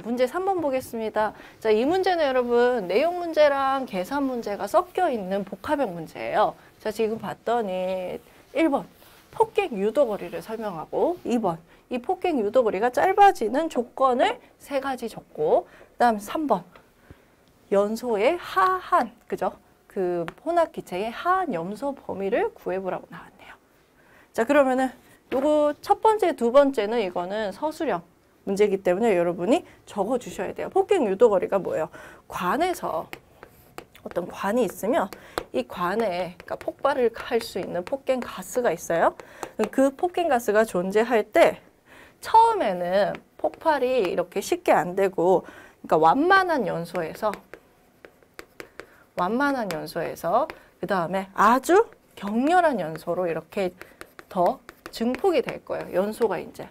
자, 문제 3번 보겠습니다. 자, 이 문제는 여러분 내용 문제랑 계산 문제가 섞여 있는 복합형 문제예요. 자, 지금 봤더니 1번 폭객 유도거리를 설명하고 2번 이 폭객 유도거리가 짧아지는 조건을 세 가지 적고, 그다음 3번 연소의 하한, 그죠? 그 혼합 기체의 하한 염소 범위를 구해보라고 나왔네요. 자, 그러면은 요거 첫 번째, 두 번째는 이거는 서술형 문제이기 때문에 여러분이 적어 주셔야 돼요. 폭객 유도 거리가 뭐예요? 관에서 어떤 관이 있으면 이 관에, 그러니까 폭발을 할 수 있는 폭행 가스가 있어요. 그 폭행 가스가 존재할 때 처음에는 폭발이 이렇게 쉽게 안 되고, 그러니까 완만한 연소에서 그 다음에 아주 격렬한 연소로 이렇게 더 증폭이 될 거예요. 연소가 이제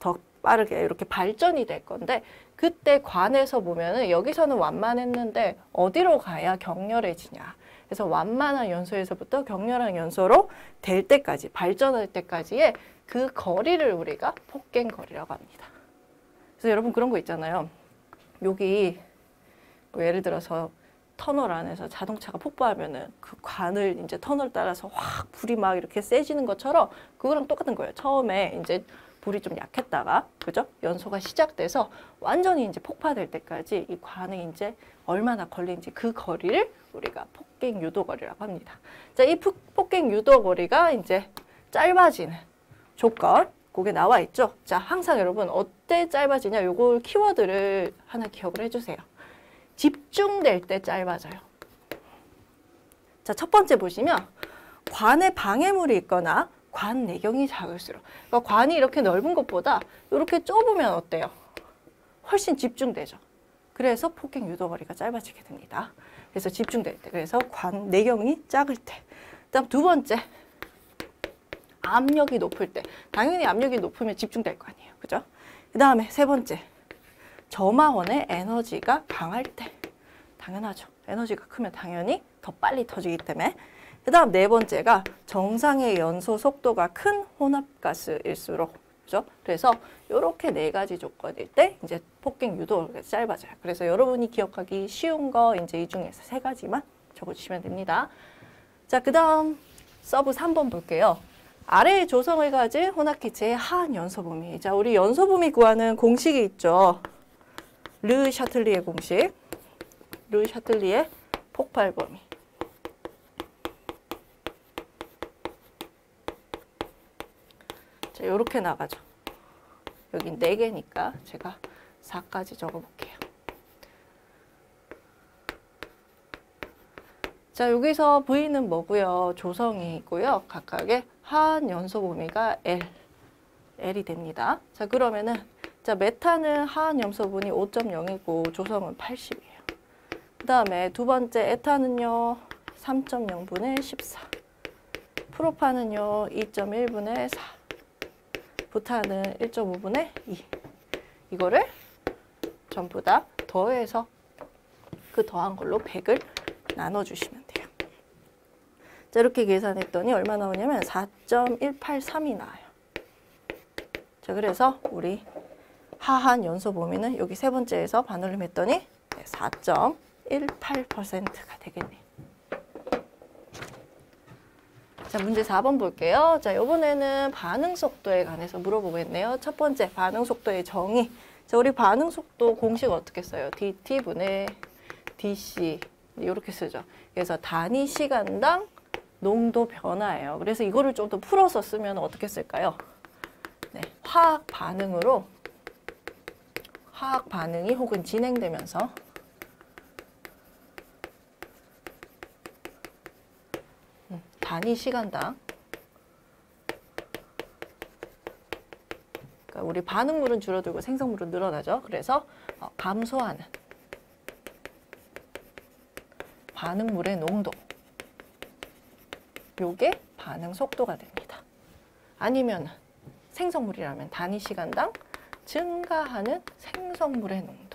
더 빠르게 이렇게 발전이 될 건데, 그때 관에서 보면은 여기서는 완만했는데 어디로 가야 격렬해지냐. 그래서 완만한 연소에서부터 격렬한 연소로 될 때까지, 발전할 때까지의 그 거리를 우리가 폭갱 거리라고 합니다. 그래서 여러분 그런 거 있잖아요. 여기 예를 들어서 터널 안에서 자동차가 폭발하면은 그 관을 이제 터널 따라서 확 불이 막 이렇게 세지는 것처럼 그거랑 똑같은 거예요. 처음에 이제 불이 좀 약했다가, 그죠? 연소가 시작돼서 완전히 이제 폭파될 때까지 이 관에 이제 얼마나 걸리는지 그 거리를 우리가 폭객 유도 거리라고 합니다. 자, 이 폭객 유도 거리가 이제 짧아지는 조건, 그게 나와 있죠? 자, 항상 여러분 어때 짧아지냐? 요걸 키워드를 하나 기억을 해주세요. 집중될 때 짧아져요. 자, 첫 번째 보시면 관에 방해물이 있거나 관 내경이 작을수록, 그러니까 관이 이렇게 넓은 것보다 이렇게 좁으면 어때요? 훨씬 집중되죠. 그래서 폭행 유도 거리가 짧아지게 됩니다. 그래서 집중될 때, 그래서 관 내경이 작을 때. 그다음 두 번째, 압력이 높을 때. 당연히 압력이 높으면 집중될 거 아니에요, 그죠? 그다음에 세 번째, 점화원의 에너지가 강할 때. 당연하죠. 에너지가 크면 당연히 더 빨리 터지기 때문에. 그 다음 네 번째가 정상의 연소 속도가 큰 혼합가스일수록, 그죠? 그래서 이렇게 네 가지 조건일 때 이제 폭객 유도가 짧아져요. 그래서 여러분이 기억하기 쉬운 거 이제 이 중에서 세 가지만 적어주시면 됩니다. 자, 그 다음 서브 3번 볼게요. 아래의 조성을 가진 혼합기체의 하한 연소 범위. 자, 우리 연소 범위 구하는 공식이 있죠. 르 샤틀리의 공식, 르 샤틀리의 폭발 범위. 자, 요렇게 나가죠. 여긴 4개니까 제가 4까지 적어볼게요. 자, 여기서 V는 뭐고요? 조성이고요. 각각의 하한 연소 범위가 L이 됩니다. 자, 그러면은 자, 메탄은 하한 염소분이 5.0이고 조성은 80이에요. 그 다음에 두 번째 에탄은요 3.0분의 14, 프로판은요 2.1분의 4, 부탄은 1.5분의 2. 이거를 전부 다 더해서 그 더한 걸로 100을 나눠주시면 돼요. 자, 이렇게 계산했더니 얼마 나오냐면 4.183이 나와요. 자, 그래서 우리 하한 연소 범위는 여기 세 번째에서 반올림 했더니 4.18%가 되겠네요. 자, 문제 4번 볼게요. 자, 이번에는 반응 속도에 관해서 물어보겠네요. 첫 번째, 반응 속도의 정의. 자, 우리 반응 속도 공식 어떻게 써요? dt분의 dc, 이렇게 쓰죠. 그래서 단위 시간당 농도 변화예요. 그래서 이거를 좀 더 풀어서 쓰면 어떻게 쓸까요? 네, 화학 반응으로 화학 반응이 혹은 진행되면서 단위 시간당, 그러니까 우리 반응물은 줄어들고 생성물은 늘어나죠. 그래서 감소하는 반응물의 농도, 요게 반응 속도가 됩니다. 아니면 생성물이라면 단위 시간당 증가하는 생성물의 농도.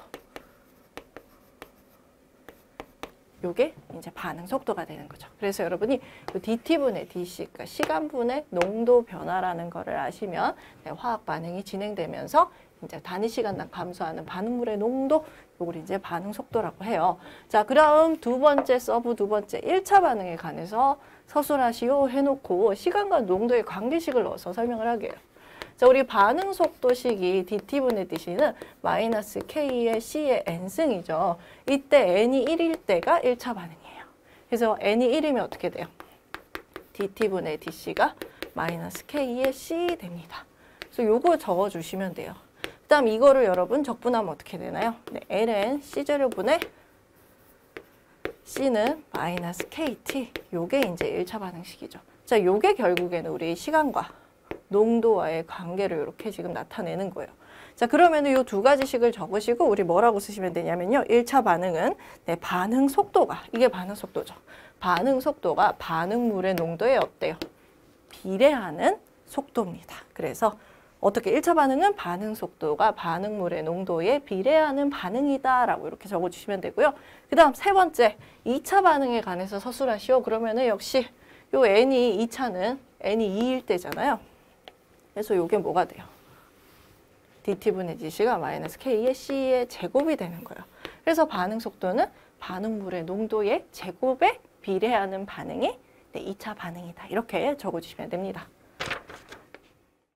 요게 이제 반응 속도가 되는 거죠. 그래서 여러분이 dt분의 dc, 그러니까 시간분의 농도 변화라는 거를 아시면 화학 반응이 진행되면서 이제 단위 시간당 감소하는 반응물의 농도, 요걸 이제 반응 속도라고 해요. 자, 그럼 두 번째 서브 두 번째 1차 반응에 관해서 서술하시오 해놓고 시간과 농도의 관계식을 넣어서 설명을 하게요. 자, 우리 반응 속도식이 dt분의 dc는 마이너스 k의 c의 n승이죠. 이때 n이 1일 때가 1차 반응이에요. 그래서 n이 1이면 어떻게 돼요? dt분의 dc가 마이너스 k의 c 됩니다. 그래서 요거 적어주시면 돼요. 그 다음 이거를 여러분 적분하면 어떻게 되나요? 네, ln c0분의 c는 마이너스 kt. 요게 이제 1차 반응식이죠. 자, 요게 결국에는 우리 시간과 농도와의 관계를 이렇게 지금 나타내는 거예요. 자, 그러면은 요 두 가지식을 적으시고 우리 뭐라고 쓰시면 되냐면요. 1차 반응은 네, 반응 속도가, 이게 반응 속도죠. 반응 속도가 반응물의 농도에 어때요? 비례하는 속도입니다. 그래서 어떻게 1차 반응은 반응 속도가 반응물의 농도에 비례하는 반응이다라고 이렇게 적어주시면 되고요. 그 다음 세 번째 2차 반응에 관해서 서술하시오. 그러면은 역시 요 n이 2차는 n이 2일 때잖아요. 그래서 요게 뭐가 돼요? dt분의 dc가 마이너스 k의 c의 제곱이 되는 거예요. 그래서 반응 속도는 반응물의 농도의 제곱에 비례하는 반응이 2차 반응이다. 이렇게 적어주시면 됩니다.